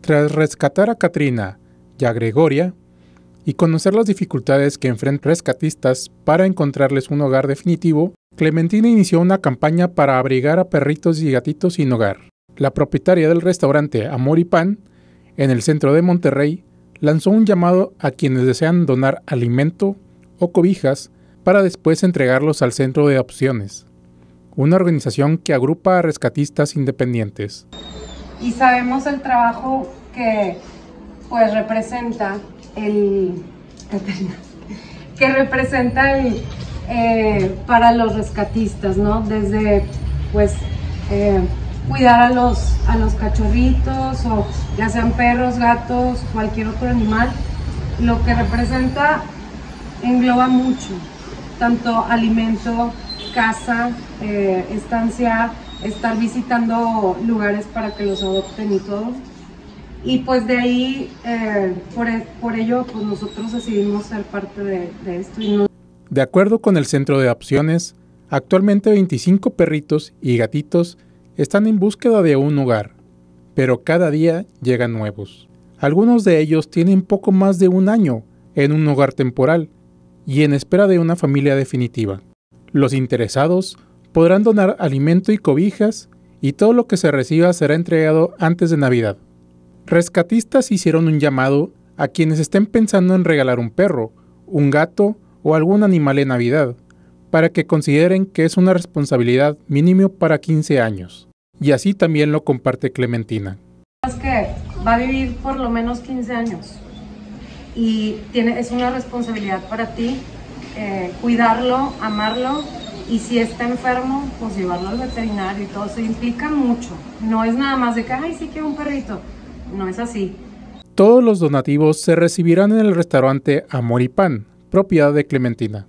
Tras rescatar a Katrina y a Gregoria, y conocer las dificultades que enfrentan rescatistas para encontrarles un hogar definitivo, Clementina inició una campaña para abrigar a perritos y gatitos sin hogar. La propietaria del restaurante Amor y Pan, en el centro de Monterrey, lanzó un llamado a quienes desean donar alimento o cobijas para después entregarlos al Centro de Adopciones, una organización que agrupa a rescatistas independientes. Y sabemos el trabajo que pues representa para los rescatistas, ¿no? Desde pues cuidar a los cachorritos, o ya sean perros, gatos, cualquier otro animal. Lo que representa engloba mucho, tanto alimento, casa, estancia, estar visitando lugares para que los adopten y todo. Y pues de ahí, por ello, pues nosotros decidimos ser parte de esto. De acuerdo con el Centro de Adopciones, actualmente 25 perritos y gatitos están en búsqueda de un hogar, pero cada día llegan nuevos. Algunos de ellos tienen poco más de un año en un hogar temporal y en espera de una familia definitiva. Los interesados podrán donar alimento y cobijas, y todo lo que se reciba será entregado antes de Navidad. Rescatistas hicieron un llamado a quienes estén pensando en regalar un perro, un gato o algún animal en Navidad, para que consideren que es una responsabilidad mínimo para 15 años. Y así también lo comparte Clementina. Es que va a vivir por lo menos 15 años y es una responsabilidad para ti cuidarlo, amarlo, y si está enfermo, pues llevarlo al veterinario y todo. Se implica mucho. No es nada más de que, ay, sí quiero un perrito. No es así. Todos los donativos se recibirán en el restaurante Amor y Pan, propiedad de Clementina.